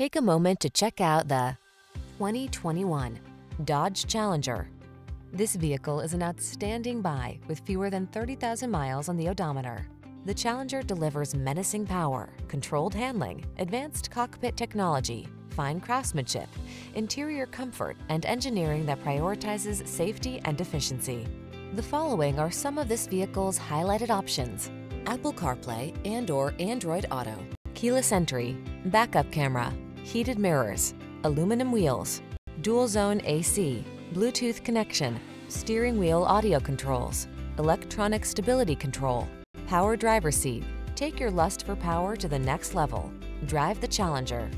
Take a moment to check out the 2021 Dodge Challenger. This vehicle is an outstanding buy with fewer than 30,000 miles on the odometer. The Challenger delivers menacing power, controlled handling, advanced cockpit technology, fine craftsmanship, interior comfort, and engineering that prioritizes safety and efficiency. The following are some of this vehicle's highlighted options: Apple CarPlay and/or Android Auto, keyless entry, backup camera, heated mirrors, aluminum wheels, dual zone AC, Bluetooth connection, steering wheel audio controls, electronic stability control, power driver seat. Take your lust for power to the next level. Drive the Challenger.